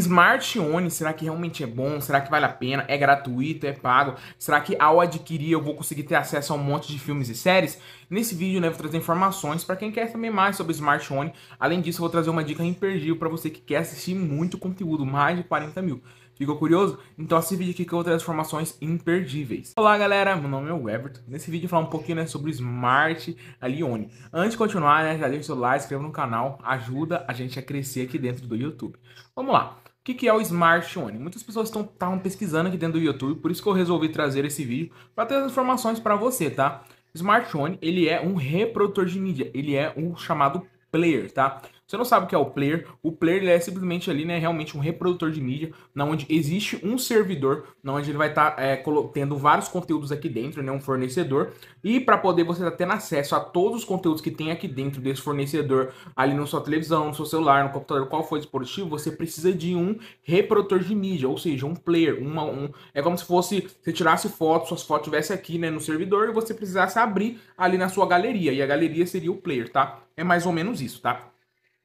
Smartone, será que realmente é bom? Será que vale a pena? É gratuito? É pago? Será que ao adquirir eu vou conseguir ter acesso a um monte de filmes e séries? Nesse vídeo, né, eu vou trazer informações para quem quer saber mais sobre Smartone. Além disso, eu vou trazer uma dica imperdível para você que quer assistir muito conteúdo, mais de 40 mil. Ficou curioso? Então assiste esse vídeo aqui que eu vou trazer informações imperdíveis. Olá galera, meu nome é o Everton. Nesse vídeo eu vou falar um pouquinho, né, sobre o Smartone. Antes de continuar, né, já deixa o seu like, se inscreva no canal, ajuda a gente a crescer aqui dentro do YouTube. Vamos lá. O que é o Smartone? Muitas pessoas estavam pesquisando aqui dentro do YouTube, por isso que eu resolvi trazer esse vídeo para trazer informações para você, tá? Smartone, ele é um reprodutor de mídia, ele é um chamado player, tá? Você não sabe o que é o player. O player ele é simplesmente ali, né, realmente um reprodutor de mídia, na onde existe um servidor, na onde ele vai estar tendo vários conteúdos aqui dentro, né, um fornecedor. E para poder você estar tendo acesso a todos os conteúdos que tem aqui dentro desse fornecedor, ali na sua televisão, no seu celular, no computador, qual for o dispositivo, você precisa de um reprodutor de mídia, ou seja, um player. É como se fosse, você tirasse fotos, suas fotos estivessem aqui, né, no servidor, e você precisasse abrir ali na sua galeria, e a galeria seria o player, tá? É mais ou menos isso, tá?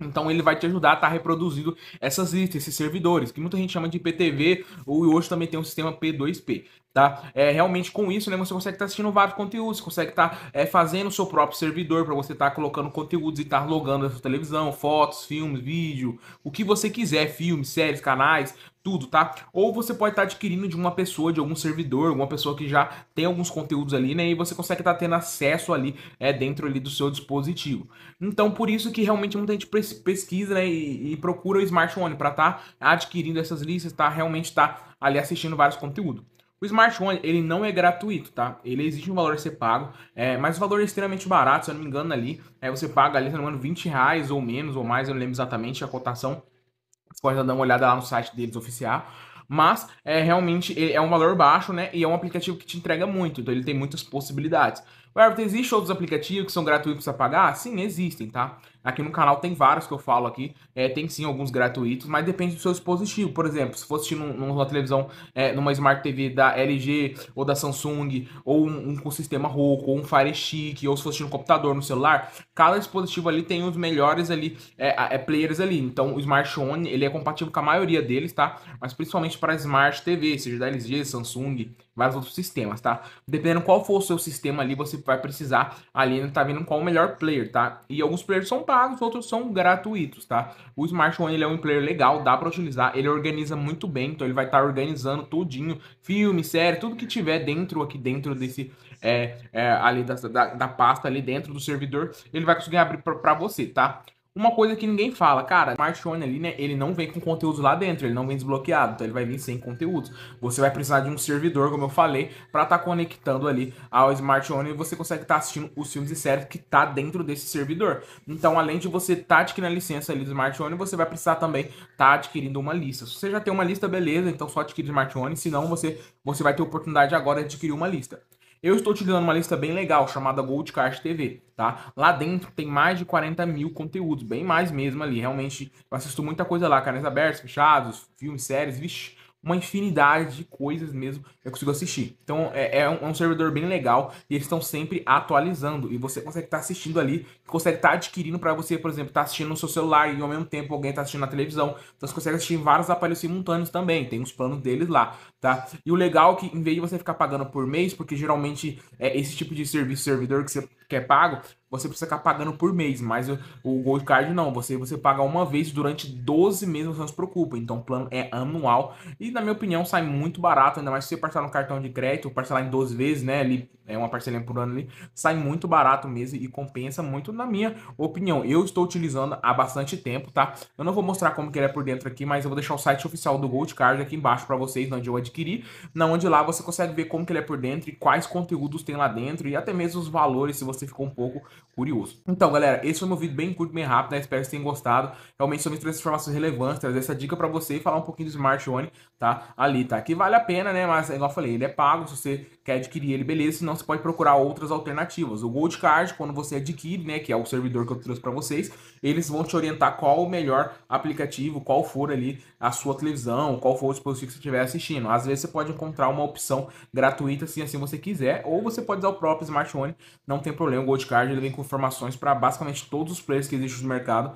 Então ele vai te ajudar a estar reproduzindo essas listas, esses servidores, que muita gente chama de IPTV, ou hoje também tem um sistema P2P, tá? Realmente com isso, né, você consegue estar assistindo vários conteúdos, você consegue estar fazendo o seu próprio servidor para você estar colocando conteúdos e estar logando na sua televisão, fotos, filmes, vídeo, o que você quiser, filmes, séries, canais, tudo, tá? Ou você pode estar adquirindo de uma pessoa, de algum servidor, alguma pessoa que já tem alguns conteúdos ali, né? E você consegue estar tendo acesso ali, dentro ali do seu dispositivo. Então, por isso que realmente muita gente pesquisa, né, e procura o Smartone para estar adquirindo essas listas, tá? Realmente estar ali assistindo vários conteúdos. O Smartone, ele não é gratuito, tá? Ele exige um valor a ser pago, mas o valor é extremamente barato, se eu não me engano ali, você paga ali, se eu não me engano, R$20 ou menos ou mais, eu não lembro exatamente a cotação. Você pode dar uma olhada lá no site deles oficial. Mas realmente é um valor baixo, né? E é um aplicativo que te entrega muito, então ele tem muitas possibilidades. Everton, existem outros aplicativos que são gratuitos a pagar? Sim, existem, tá? Aqui no canal tem vários que eu falo aqui, tem sim alguns gratuitos, mas depende do seu dispositivo. Por exemplo, se fosse numa televisão, numa Smart TV da LG ou da Samsung, ou com sistema Roku, ou um Fire Stick, ou se fosse no computador, no celular, cada dispositivo ali tem os melhores ali, players ali. Então o Smartone, ele é compatível com a maioria deles, tá? Mas principalmente para Smart TV, seja da LG, Samsung, vários outros sistemas, tá? Dependendo qual for o seu sistema ali, você vai precisar ali, tá vendo qual o melhor player, tá? E alguns players são pagos, outros são gratuitos, tá? O Smartone, ele é um player legal, dá pra utilizar, ele organiza muito bem, então ele vai estar organizando tudinho, filme, série, tudo que tiver dentro, aqui dentro desse, ali da pasta, ali dentro do servidor, ele vai conseguir abrir pra você, tá? Uma coisa que ninguém fala, cara, o Smartone ali, né, ele não vem com conteúdo lá dentro, ele não vem desbloqueado, então ele vai vir sem conteúdos. Você vai precisar de um servidor, como eu falei, para estar conectando ali ao Smartone, e você consegue estar assistindo os filmes e séries que tá dentro desse servidor. Então, além de você estar adquirindo a licença ali do Smartone, você vai precisar também estar adquirindo uma lista. Se você já tem uma lista, beleza, então só adquire o Smartone, senão você vai ter a oportunidade agora de adquirir uma lista. Eu estou utilizando uma lista bem legal, chamada Gold Card TV, tá? Lá dentro tem mais de 40 mil conteúdos, bem mais mesmo ali. Realmente, eu assisto muita coisa lá, canais abertos, fechados, filmes, séries, vixi, uma infinidade de coisas mesmo eu consigo assistir. Então, é um servidor bem legal e eles estão sempre atualizando. E você consegue estar assistindo ali, consegue estar adquirindo para você, por exemplo, estar assistindo no seu celular e ao mesmo tempo alguém está assistindo na televisão. Então, você consegue assistir em vários aparelhos simultâneos também, tem os planos deles lá, tá? E o legal é que em vez de você ficar pagando por mês, porque geralmente esse tipo de serviço, servidor que você quer pago, você precisa ficar pagando por mês, mas o Gold Card não, você paga uma vez durante 12 meses, você não se preocupa, então o plano é anual e na minha opinião sai muito barato, ainda mais se você parcelar no cartão de crédito, ou parcelar em 12 vezes, né, ali, é uma parcelinha por ano ali, sai muito barato mesmo e compensa muito na minha opinião. Eu estou utilizando há bastante tempo, tá? Eu não vou mostrar como que ele é por dentro aqui, mas eu vou deixar o site oficial do Gold Card aqui embaixo para vocês, onde eu adquiri, onde lá você consegue ver como que ele é por dentro e quais conteúdos tem lá dentro e até mesmo os valores, se você ficou um pouco curioso. Então, galera, esse foi meu vídeo bem curto, bem rápido, né? Espero que vocês tenham gostado. Realmente, só me trouxe informações relevantes, trazer essa dica pra você e falar um pouquinho do Smartone, tá? Ali, tá? Que vale a pena, né? Mas, igual eu falei, ele é pago, se você quer adquirir ele, beleza, senão você pode procurar outras alternativas. O Gold Card, quando você adquire, né, que é o servidor que eu trouxe pra vocês, eles vão te orientar qual o melhor aplicativo, qual for ali a sua televisão, qual for o dispositivo que você estiver assistindo. Às vezes, você pode encontrar uma opção gratuita, se assim você quiser, ou você pode usar o próprio Smartone, não tem problema. O Gold Card, ele vem com informações para basicamente todos os players que existem no mercado